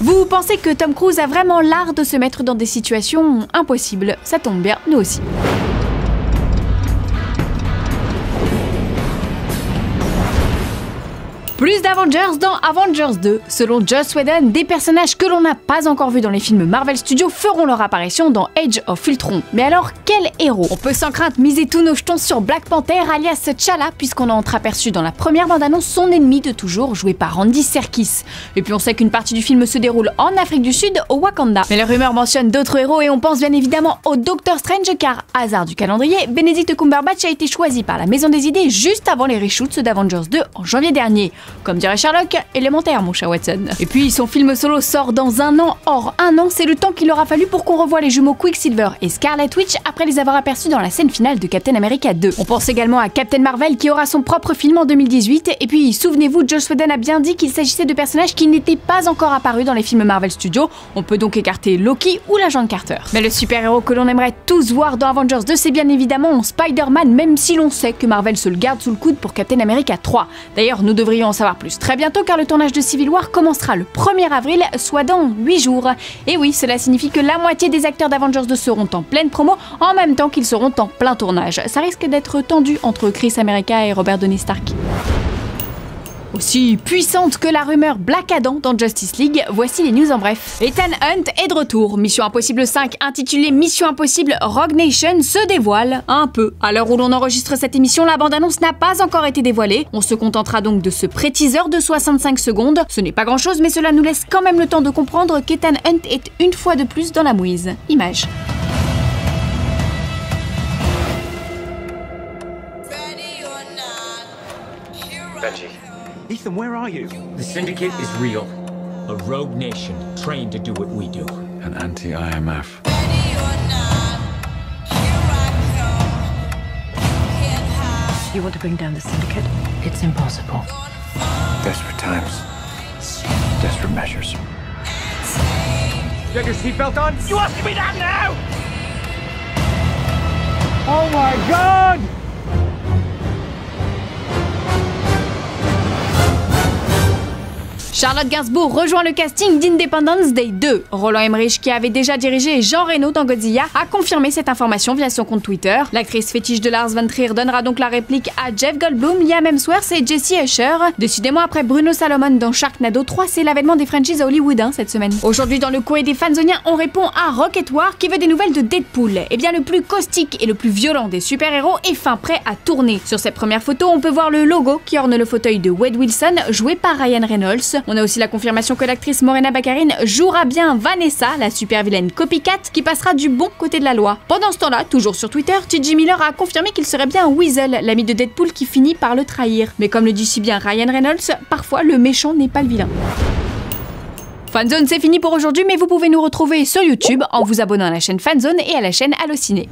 Vous pensez que Tom Cruise a vraiment l'art de se mettre dans des situations impossibles? Ça tombe bien, nous aussi. Plus d'Avengers dans Avengers 2. Selon Joss Whedon, des personnages que l'on n'a pas encore vus dans les films Marvel Studios feront leur apparition dans Age of Ultron. Mais alors, quel héros? On peut sans crainte miser tous nos jetons sur Black Panther alias T'Challa, puisqu'on a entreaperçu dans la première bande-annonce son ennemi de toujours, joué par Andy Serkis. Et puis on sait qu'une partie du film se déroule en Afrique du Sud, au Wakanda. Mais les rumeurs mentionnent d'autres héros et on pense bien évidemment au Doctor Strange car, hasard du calendrier, Benedict Cumberbatch a été choisi par la Maison des Idées juste avant les reshoots d'Avengers 2 en janvier dernier. Comme dirait Sherlock, élémentaire mon cher Watson. Et puis son film solo sort dans un an. Or, un an, c'est le temps qu'il aura fallu pour qu'on revoie les jumeaux Quicksilver et Scarlet Witch après les avoir aperçus dans la scène finale de Captain America 2. On pense également à Captain Marvel qui aura son propre film en 2018. Et puis souvenez-vous, Joss Whedon a bien dit qu'il s'agissait de personnages qui n'étaient pas encore apparus dans les films Marvel Studios. On peut donc écarter Loki ou l'agent Carter. Mais le super-héros que l'on aimerait tous voir dans Avengers 2, c'est bien évidemment Spider-Man, même si l'on sait que Marvel se le garde sous le coude pour Captain America 3. D'ailleurs, nous devrions en savoir plus très bientôt car le tournage de Civil War commencera le 1er avril, soit dans 8 jours. Et oui, cela signifie que la moitié des acteurs d'Avengers 2 seront en pleine promo en même temps qu'ils seront en plein tournage. Ça risque d'être tendu entre Chris America et Robert Downey Stark. Aussi puissante que la rumeur Black Adam dans Justice League, voici les news en bref. Ethan Hunt est de retour. Mission Impossible 5, intitulée Mission Impossible Rogue Nation, se dévoile un peu. À l'heure où l'on enregistre cette émission, la bande-annonce n'a pas encore été dévoilée. On se contentera donc de ce pré-teaser de 65 secondes. Ce n'est pas grand-chose, mais cela nous laisse quand même le temps de comprendre qu'Ethan Hunt est une fois de plus dans la mouise. Image. Ethan, where are you? The Syndicate is real. A rogue nation trained to do what we do. An anti-IMF. You want to bring down the Syndicate? It's impossible. Desperate times. Desperate measures. You got your seatbelt on? You asked me that now! Oh my God! Charlotte Gainsbourg rejoint le casting d'Independence Day 2. Roland Emmerich, qui avait déjà dirigé Jean Reno dans Godzilla, a confirmé cette information via son compte Twitter. L'actrice fétiche de Lars von Trier donnera donc la réplique à Jeff Goldblum, Liam Hemsworth et Jesse Escher. Décidément, après Bruno Salomon dans Sharknado 3, c'est l'avènement des Frenchies hollywoodiens cette semaine. Aujourd'hui, dans le courrier des fanzoniens, on répond à Rocket War qui veut des nouvelles de Deadpool. Eh bien, le plus caustique et le plus violent des super-héros est fin prêt à tourner. Sur cette première photo, on peut voir le logo qui orne le fauteuil de Wade Wilson, joué par Ryan Reynolds. On a aussi la confirmation que l'actrice Morena Baccarin jouera bien Vanessa, la super-vilaine copycat, qui passera du bon côté de la loi. Pendant ce temps-là, toujours sur Twitter, T.J. Miller a confirmé qu'il serait bien Weasel, l'ami de Deadpool qui finit par le trahir. Mais comme le dit si bien Ryan Reynolds, parfois le méchant n'est pas le vilain. Fanzone, c'est fini pour aujourd'hui, mais vous pouvez nous retrouver sur YouTube en vous abonnant à la chaîne Fanzone et à la chaîne Allociné.